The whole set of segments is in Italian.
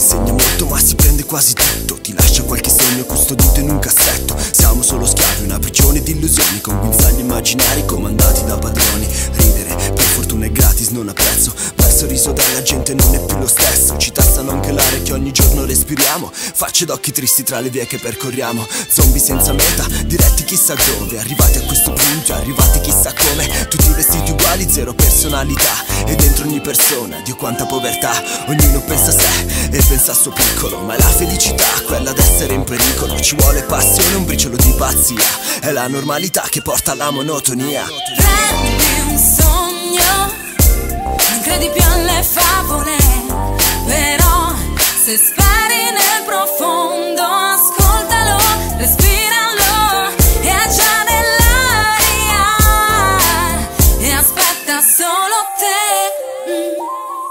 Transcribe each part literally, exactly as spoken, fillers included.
se segna molto ma si prende quasi tutto. Ti lascia qualche segno custodito in un cassetto. Siamo solo schiavi, una prigione di illusioni, con guinzagli immaginari comandati da padroni. Ridere per fortuna è gratis, non ha prezzo. Ma il sorriso della gente non è più lo stesso. Ci tassano anche l'aria che ogni giorno respiriamo, facce d'occhi tristi tra le vie che percorriamo. Zombie senza meta, diretti chissà dove, arrivati a questo punto, arrivati chissà come. Tutti vestiti uguali, zero personalità, e dentro ogni persona, Dio quanta povertà. Ognuno pensa a sé e pensa al suo piccolo, ma è la felicità, quella d'essere in pericolo. Ci vuole passione, un briciolo di pazzia, è la normalità che porta alla monotonia. Prendi un sogno, non credi più alle favole, però se spari nel profondo ascoltalo, respiralo, è già nell'aria e aspetta solo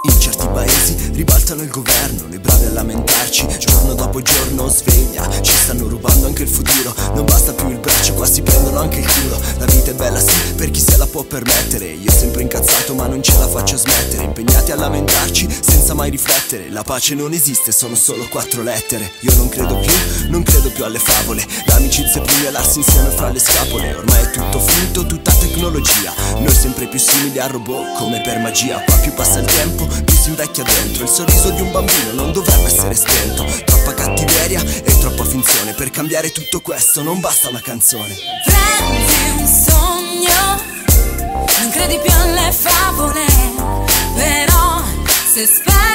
te. In certi paesi ribaltano il governo, le brave a lamentarci giorno dopo giorno. Sveglia, ci stanno rubando anche il futuro, non basta più il braccio, qua si prendono anche il culo. La vita è bella sì, per chi se la può permettere. Io sempre incazzato ma non ce la faccio a smettere. Impegnati a lamentarci senza mai riflettere. La pace non esiste, sono solo quattro lettere. Io non credo più, non credo più alle favole. L'amicizia è prigiolarsi insieme fra le scapole. Ormai è tutto finto, tutta tecnologia, noi sempre più simili a robot come per magia. Qua più passa il tempo, più si invecchia dentro. Il sorriso di un bambino non dovrebbe essere spento. Troppa cattiveria e troppa finzione, per cambiare tutto questo non basta una canzone. Prendi un sogno, non credi più alle favole, però se speri